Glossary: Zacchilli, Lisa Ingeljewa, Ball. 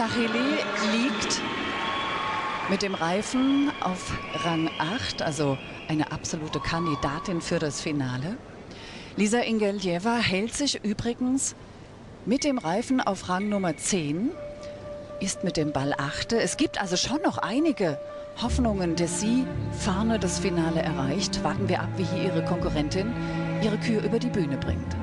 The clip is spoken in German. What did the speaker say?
Zacchilli liegt mit dem Reifen auf Rang 8, also eine absolute Kandidatin für das Finale. Lisa Ingeljewa hält sich übrigens mit dem Reifen auf Rang Nummer 10, ist mit dem Ball 8. Es gibt also schon noch einige Hoffnungen, dass sie vorne das Finale erreicht. Warten wir ab, wie hier ihre Konkurrentin ihre Kühe über die Bühne bringt.